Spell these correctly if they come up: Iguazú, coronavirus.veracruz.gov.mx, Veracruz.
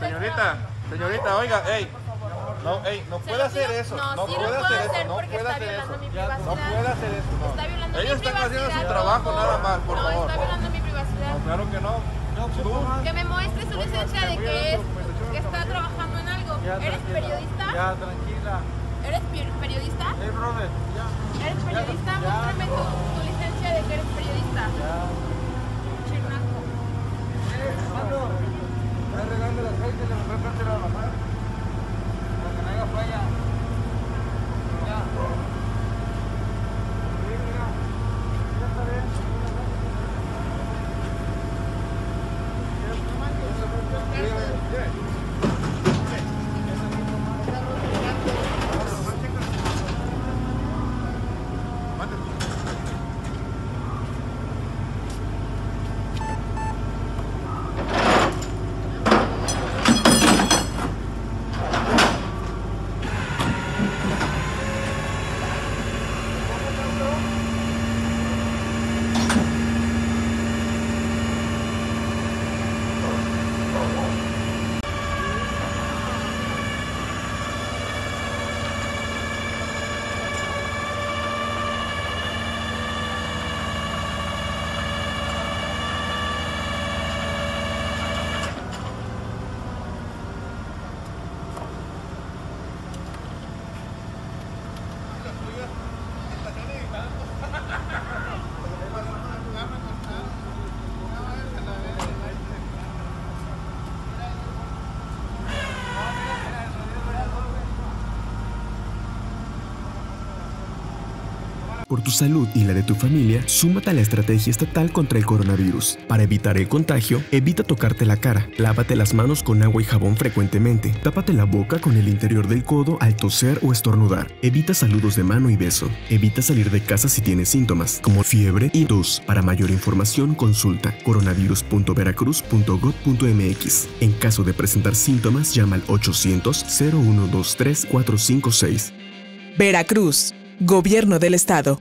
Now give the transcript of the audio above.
Señorita, señorita, oiga, ey. No, ey, no puede hacer eso. No puede hacer eso. No puede hacer eso. No puede hacer eso. Ellos están haciendo su trabajo nada más, por favor. No, está violando mi privacidad. No, claro que no. Que me muestre su licencia de que está trabajando en algo. ¿Eres periodista? Ya, tranquila. ¿Eres periodista? Hey, brother, ya. ¿Eres periodista? Muéstrame tu licencia de que eres periodista. Por tu salud y la de tu familia, súmate a la estrategia estatal contra el coronavirus. Para evitar el contagio, evita tocarte la cara, lávate las manos con agua y jabón frecuentemente, tápate la boca con el interior del codo al toser o estornudar, evita saludos de mano y beso, evita salir de casa si tienes síntomas, como fiebre y tos. Para mayor información, consulta coronavirus.veracruz.gov.mx. En caso de presentar síntomas, llama al 800-0123-456. Veracruz. Gobierno del Estado.